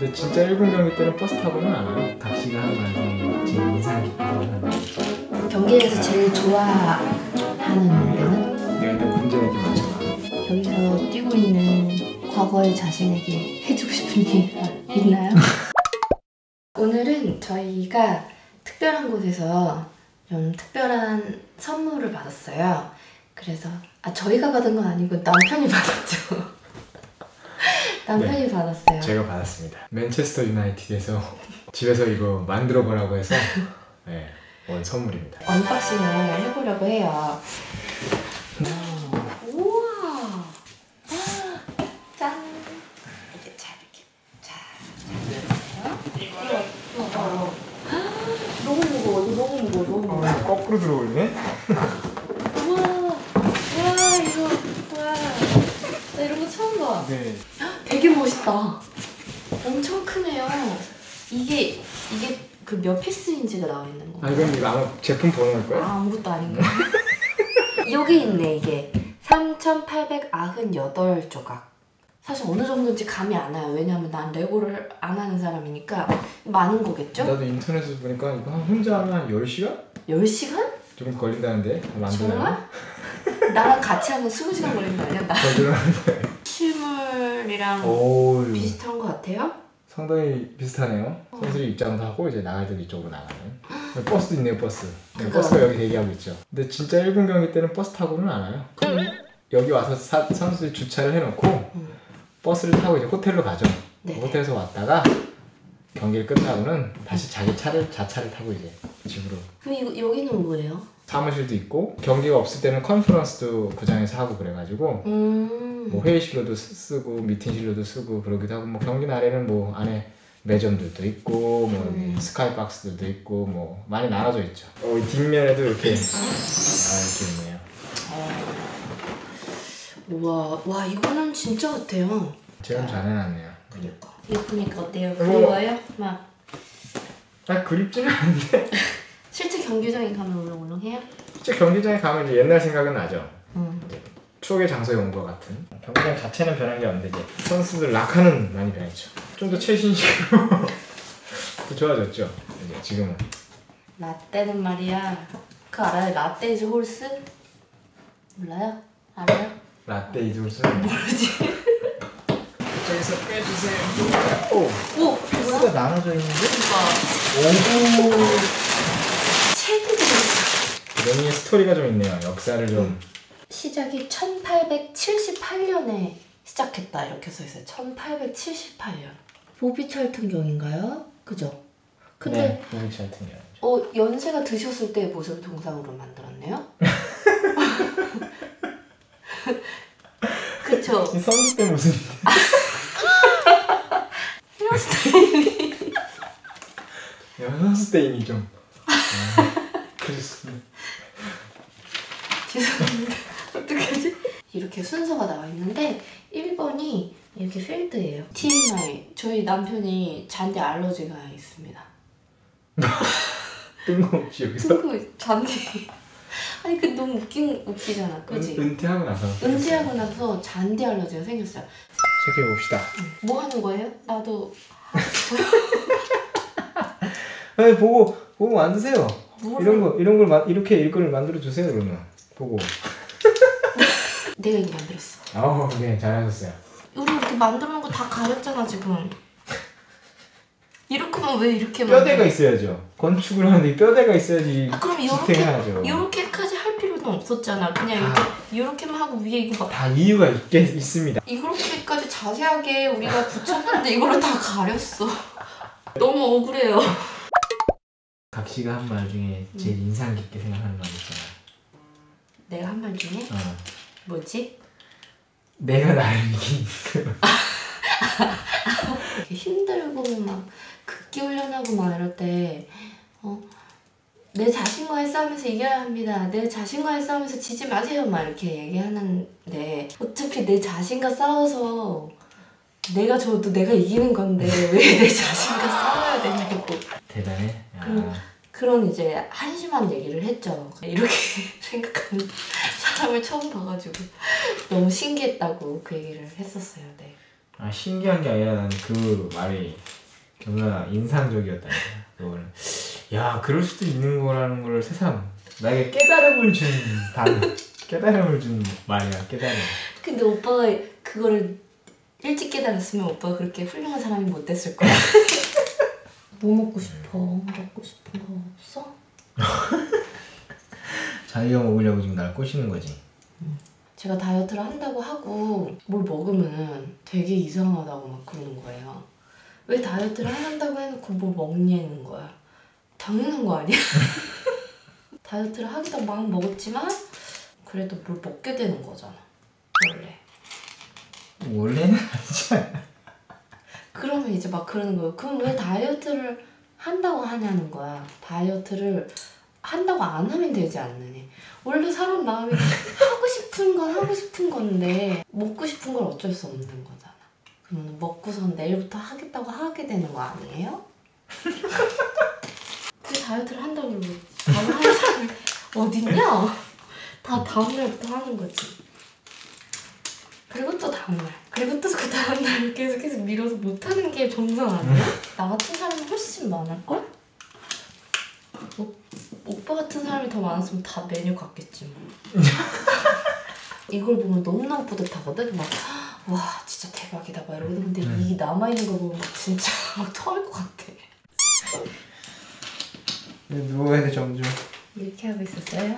근데 진짜 일본 경기 때는 버스 타고는 안 와요. 각시가 하는 말이 제일 인상 깊은 거는 경기에서 제일 좋아하는 노래는? 내가 일단 문제에게 맞춰봐. 여기서 뛰고 있는 과거의 자신에게 해주고 싶은 얘기가 있나요? 오늘은 저희가 특별한 곳에서 좀 특별한 선물을 받았어요. 그래서 저희가 받은 건 아니고 남편이 받았죠. 남편이 네, 받았어요. 제가 받았습니다. 맨체스터 유나이티드에서 집에서 이거 만들어 보라고 해서 네, 온 선물입니다. 언박싱을 해보려고 해요. 우와! 짠! 이렇게 잘 이렇게 자. 너무 무거워, 너무 무거워. 거꾸로 들어올리네? 우와! 우와 이거 뭐야? 나 이런 거 처음 봐. 네. 되게 멋있다. 엄청 크네요. 이게 그 몇 피스인지가 나와 있는 거. 아 그럼 이거 아마 제품 번호일 거예요? 아 아무것도 아닌 거예요. 여기 있네 이게 3,898조각. 사실 어느 정도인지 감이 안 와요. 왜냐면 난 레고를 안 하는 사람이니까 많은 거겠죠? 나도 인터넷에서 보니까 이거 혼자 하면 한 10시간? 10시간? 조금 걸린다는데 만드나요? 정말? 나랑 같이 하면 20시간 걸리는 거 아니야? 실물이랑 비슷한 거 같아요? 상당히 비슷하네요. 선수들 입장도 하고 이제 나가야 될 이쪽으로 나가는. 버스도 있네요 버스. 네, 버스가 여기 대기하고 있죠. 근데 진짜 일본 경기 때는 버스 타고는 안 와요. 여기 와서 선수들이 주차를 해놓고 버스를 타고 이제 호텔로 가죠. 네네. 호텔에서 왔다가 경기를 끝나고는 다시 자기 자차를 타고 이제 집으로. 그럼 여기는 뭐예요? 사무실도 있고 경기가 없을 때는 컨퍼런스도 구장에서 하고 그래가지고 뭐 회의실로도 쓰고 미팅실로도 쓰고 그러기도 하고 뭐 경기 날에는 뭐 안에 매점들도 있고 뭐 스카이박스들도 있고 뭐 많이 나눠져 있죠. 이 뒷면에도 이렇게 이렇게 있네요. 우와, 와 이거는 진짜 같아요. 제가 잘 해놨네요. 그러니까. 이거 보니까 어때요? 그리워요? 막. 아 그립지는 않은데. 실제 경기장에 가면 울렁울렁해요? 실제 경기장에 가면 이제 옛날 생각은 나죠. 추억의 장소에 온 것 같은. 경기장 자체는 변한 게 없는데 이제 선수들 락하는 많이 변했죠. 좀 더 최신식으로 더 좋아졌죠. 이제 지금은. 라떼는 말이야. 그거 알아요? 라떼 이즈 홀스? 몰라요? 알아요? 라떼 이즈 홀스? 모르지. 여기서 빼주세요. 오! 피스가 나눠져 있는데? 그러니까. 오! 책이 들어있어. 여기에 스토리가 좀 있네요. 역사를 좀. 시작이 1878년에 시작했다. 이렇게 써있어요. 1878년. 보비 찰튼 경인가요? 그죠? 근데 네, 보비 찰튼 경이죠. 연세가 드셨을 때의 모습을 동상으로 만들었네요? 그쵸? 이 선수 때 모습인데. 헤어스타일이 헤어스타일이 좀 그랬습니다. 죄송합니다. 어떡하지? 이렇게 순서가 나와 있는데 1번이 이렇게 필드예요. TMI 저희 남편이 잔디 알러지가 있습니다. 뜬금없이 여기서? 뜬금없이 잔디 아니 그 너무 웃기잖아 그치? 은퇴하고 나서 잔디 알러지가 생겼어요. 체크해봅시다. 뭐 하는 거예요? 나도 아니 보고 만드세요. 이런 걸 이렇게 일거리를 만들어 주세요. 그러면 보고 내가 이거 만들었어. 아우 네 잘하셨어요. 우리 이렇게 만드는 거 다 가렸잖아 지금. 이렇게만 왜 이렇게 뼈대가 있어야죠. 건축을 하는데 뼈대가 있어야지. 아, 그럼 이렇게까지 할 필요는 없었잖아. 그냥 이렇게만 하고 위에 이거 막 다 이유가 있습니다. 이렇게까지 자세하게 우리가 붙였는데 이걸로 다 가렸어. 너무 억울해요. 각시가 한 말 중에 제일 인상 깊게 생각하는 말 있잖아. 내가 한 말 중에? 뭐지? 내가 나를 이긴. 힘들고 막 극기 훈련하고 막 이럴 때 내 자신과의 싸움에서 이겨야 합니다. 내 자신과의 싸움에서 지지 마세요. 막 이렇게 얘기하는데 어차피 내 자신과 싸워서 내가 져도 내가 이기는 건데 왜 내 자신과 싸워야 되냐고. 대단해. 그런 이제 한심한 얘기를 했죠. 이렇게 생각하는 사람을 처음 봐가지고 너무 신기했다고 그 얘기를 했었어요. 네. 아 신기한 게 아니라 난 그 말이 뭔가 인상적이었다니까. 그거는. 야, 그럴 수도 있는 거라는 걸 세상 나에게 깨달음을 준 단어. 깨달음을 준 말이야. 깨달음. 근데 오빠가 그거를 일찍 깨달았으면 오빠가 그렇게 훌륭한 사람이 못 됐을 거야. 뭐 먹고 싶어? 먹고 싶은 거 없어? 자기가 먹으려고 지금 날 꼬시는 거지. 제가 다이어트를 한다고 하고 뭘 먹으면은 되게 이상하다고 막 그러는 거예요. 왜 다이어트를 안 한다고 해놓고 뭘 먹냐는 거야. 당연한 거 아니야? 다이어트를 하기도 막 먹었지만 그래도 뭘 먹게 되는 거잖아. 원래는 아니지. 그러면 이제 막 그러는 거예요. 그럼 왜 다이어트를 한다고 하냐는 거야. 다이어트를 한다고 안 하면 되지 않느니. 원래 사람 마음이 하고 싶은 건 하고 싶은 건데 먹고 싶은 걸 어쩔 수 없는 거잖아. 그러면 먹고선 내일부터 하겠다고 하게 되는 거 아니에요? 그 다이어트를 한다고 뭐 다음 하는 사람이 어딨냐? 다 다음날부터 하는 거지. 그리고 또 다음날, 그리고 또 그 다음날 계속 밀어서 못하는 게 정상 아니야? 나 같은 사람이 훨씬 많을걸? 오빠 같은 사람이 더 많았으면 다 메뉴 같겠지 뭐. 이걸 보면 너무나 뿌듯하거든? 막 와 진짜 대박이다 막 이러거든. 근데 이 남아있는 거 보면 막 진짜 막 토할 것 같아. 누워야 돼 점점. 이렇게 하고 있었어요?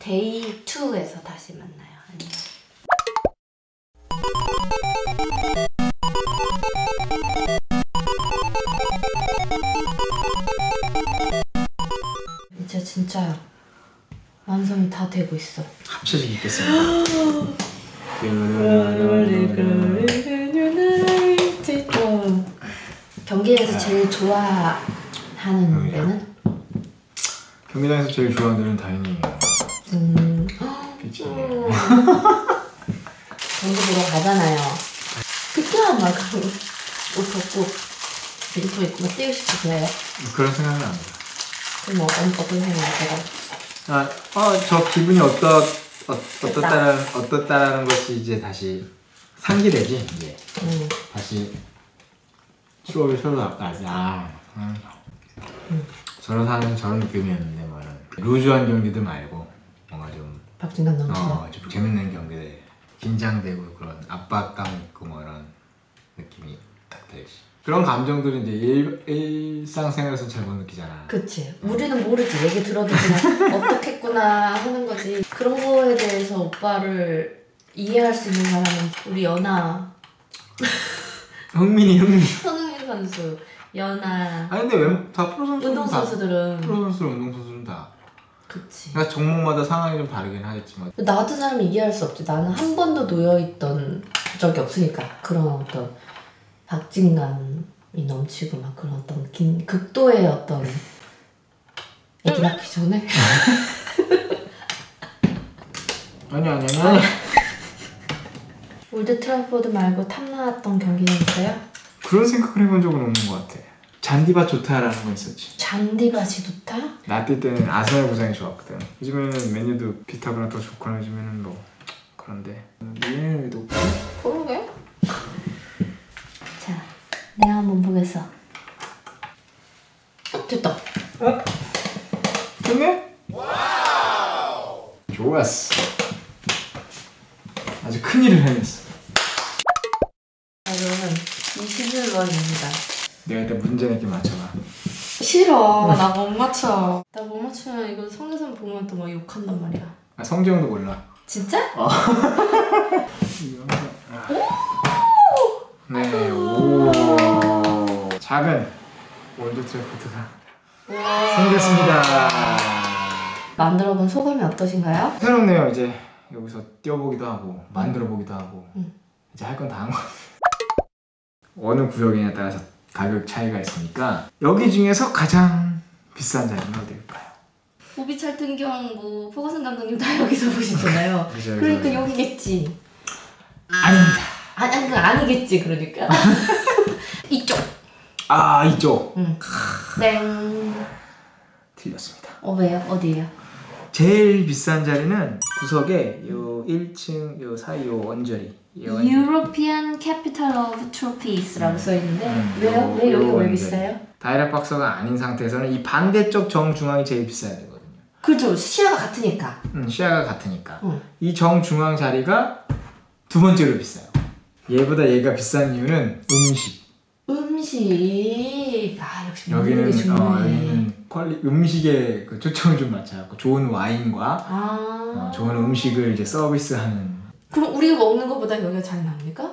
데이 2에서 다시 만나요. 안녕. 이제 진짜 완성이 다 되고 있어. 합쳐지기 있겠습니다. 경기장에서 제일 좋아하는 데는? 경기장에서 제일 좋아하는 데는 다이닝이에요. 그치? 경기 보러 가잖아요. 그때만 막 옷 벗고 유니폼 입고 막 뛰고 싶고 그래요? 그런 생각은 안 해요. 그럼 어떤 생각이세요? 저 기분이 어떻다라는 것이 이제 다시 상기되지? 이제. 다시 추억이 새로 나지. 저런 사람은 저런 느낌이었는데 말은 루즈한 경기들 말고 뭔가 좀 박진감 넘치는 좀 재밌는 경기들, 긴장되고 그런 압박감 있고 뭐 이런 느낌이 딱 들지. 그런 감정들은 이제 일상생활에서 잘 못 느끼잖아. 그치. 우리는 모르지. 얘기 들어도 그냥 어떻겠구나 하는 거지. 그런 거에 대해서 오빠를 이해할 수 있는 사람은 우리 연아. 흥민이. 손흥민 선수, 연아. 아니 근데 다 프로 선수들은 운동 선수들은 다. 그치. 그러니까 종목마다 상황이 좀 다르긴 하겠지만. 나 같은 사람이 이해할 수 없지. 나는 한 번도 놓여있던 적이 없으니까. 그런 어떤 박진감이 넘치고 막 그런 어떤 극도의 어떤 애기 낳기 전에. 아니 올드 트래포드 말고 탐나왔던 경기는 있어요? 그런 생각을 해본 적은 없는 것 같아. 잔디밭 좋다라는 거 있었지. 잔디밭이 좋다? 나 뛸 때는 아스날 구장이 좋았거든. 요즘에는 메뉴도 비타보다 더 좋거나 요즘에는 뭐 그런데 얘는 왜 높아? 그러게? 자, 내가 한번 보겠어. 됐다. 됐네? 와우! 좋았어. 아주 큰일을 해냈어. 여러분, 이 시즌1입니다. 내가 일단 문제 낼게 맞춰봐. 싫어. 나 못 맞춰. 나 못 맞추면 이거 성재선 보면 또 막 욕한단 말이야. 아, 성재형도 몰라. 진짜? 네, 오. 작은 올드 트래포드가 생겼습니다. 만들어본 소감이 어떠신가요? 새롭네요. 이제 여기서 뛰어보기도 하고 만들어보기도 하고 이제 할 건 다 한 것 같아요. 어느 구역이냐에 따라서 가격 차이가 있으니까 여기 중에서 가장 비싼 자리는 어디일까요? 보비 찰튼 경 뭐 퍼거슨 감독님 다 여기서 보시잖아요. 그러니까 여기겠지. 아닙니다. 아니 그건 아니겠지. 그러니까 이쪽. 아 이쪽. 땡. 틀렸습니다. 왜요? 어디예요? 제일 비싼 자리는 구석에 요 1층 요 사이 요 언저리. European Capital of Trophies라고 써있는데 왜 여기 왜 비싸요? 다이렉트 박스가 아닌 상태에서는 이 반대쪽 정중앙이 제일 비싸야 되거든요. 그렇죠. 시야가 같으니까. 시야가 같으니까. 이 정중앙 자리가 두 번째로 비싸요. 얘보다 얘가 비싼 이유는 음식. 음식. 아 역시 여기는 여기는 음식에 그 초점을 좀 맞춰갖고 좋은 와인과 좋은 음식을 이제 서비스하는. 그럼 우리가 먹는 것보다 여기가 잘 납니까?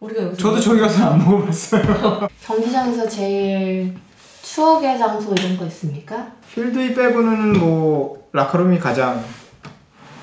우리가 여기서 저도 저기 가서 안 먹어봤어요. 경기장에서 제일 추억의 장소 이런 거 있습니까? 필드이 빼고는 뭐 라커룸이 가장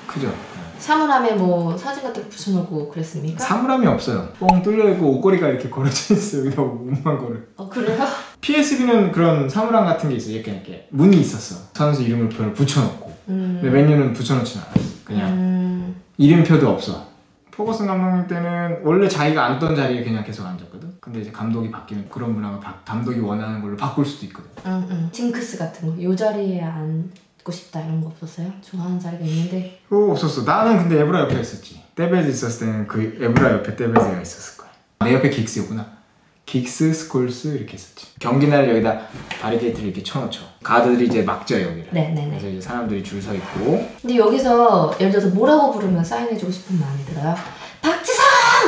크죠. 사물함에 뭐 사진 같은 거 붙여놓고 그랬습니까? 사물함이 없어요. 뻥 뚫려있고 옷걸이가 이렇게 걸어져 있어요. 여기다 몸만 걸어. 그래요? PSV는 그런 사물함 같은 게 있어요. 이렇게 문이 있었어. 선수 이름을 붙여놓고. 근데 메뉴는 붙여놓지는 않았어. 그냥 이름표도 없어. 포거슨 감독님 때는 원래 자기가 앉던 자리에 그냥 계속 앉았거든. 근데 이제 감독이 바뀌면 그런 문화가 감독이 원하는 걸로 바꿀 수도 있거든. 징크스 같은 거. 요 자리에 앉고 싶다 이런 거 없었어요? 좋아하는 자리가 있는데. 없었어. 나는 근데 에브라 옆에 있었지. 테베즈 있었을 때는 그 에브라 옆에 테베즈가 있었을 거야. 내 옆에 긱스였구나. 긱스, 스콜스 이렇게 있었지. 경기 날 여기다 바리게이트를 이렇게 쳐놓죠. 가드들이 이제 막죠 여기를. 네네네. 그래서 이제 사람들이 줄 서 있고. 근데 여기서 예를 들어서 뭐라고 부르면 사인해주고 싶은 마음이 들어요? 박지성!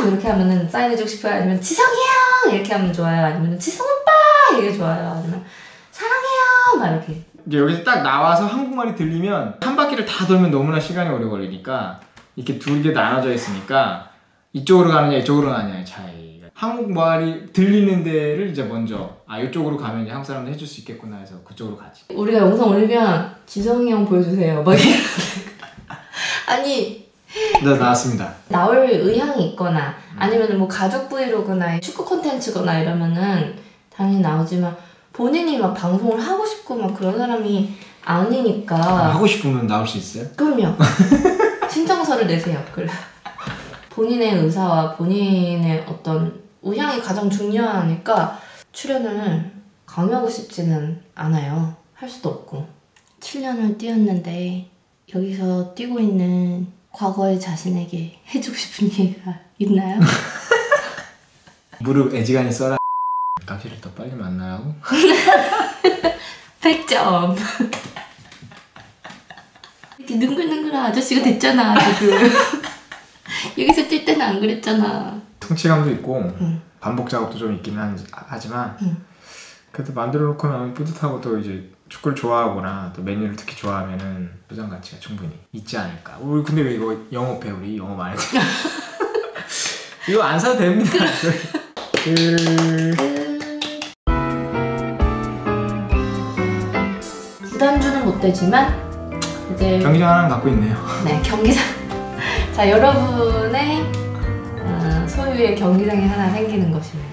이렇게 하면은 사인해주고 싶어요? 아니면 지성이야! 이렇게 하면 좋아요? 아니면 지성 오빠! 이게 좋아요? 아니면 사랑해요! 막 이렇게. 이제 여기서 딱 나와서 한국말이 들리면 한 바퀴를 다 돌면 너무나 시간이 오래 걸리니까 이렇게 둘 개 나눠져 있으니까 이쪽으로 가느냐 이쪽으로 가느냐의 차이. 한국말이 들리는 데를 이제 먼저 이쪽으로 가면 이제 한국 사람들 해줄 수 있겠구나 해서 그쪽으로 가지. 우리가 영상 올리면 지성이 형 보여주세요 막 이러는 아니 나왔습니다. 나올 의향이 있거나 아니면 뭐 가족 브이로그나 축구 콘텐츠거나 이러면은 당연히 나오지만 본인이 막 방송을 하고 싶고 막 그런 사람이 아니니까. 하고 싶으면 나올 수 있어요? 그럼요. 신청서를 내세요. 그래. 본인의 의사와 본인의 어떤 의향이 가장 중요하니까 출연을 강요하고 싶지는 않아요. 할 수도 없고. 7년을 뛰었는데 여기서 뛰고 있는 과거의 자신에게 해주고 싶은 얘기가 있나요? 무릎 애지간히 써라. 값이를 더 빨리 만나라고? 100점. 이렇게 능글능글한 아저씨가 됐잖아 지금. 여기서 뛸 때는 안 그랬잖아. 성취감도 있고 반복 작업도 좀 있긴 하지만 그래도 만들어 놓고 나면 뿌듯하고 또 이제 축구를 좋아하거나 또 메뉴를 특히 좋아하면은 보장 가치가 충분히 있지 않을까. 우리 근데 왜 이거 영업해 우리 영업 안 해도 이거 안 사도 됩니다. 부담주는 못 되지만 이제 경기장 하나는 갖고 있네요. 네 경기장. 자, 여러분의 소유의 경기장이 하나 생기는 것입니다.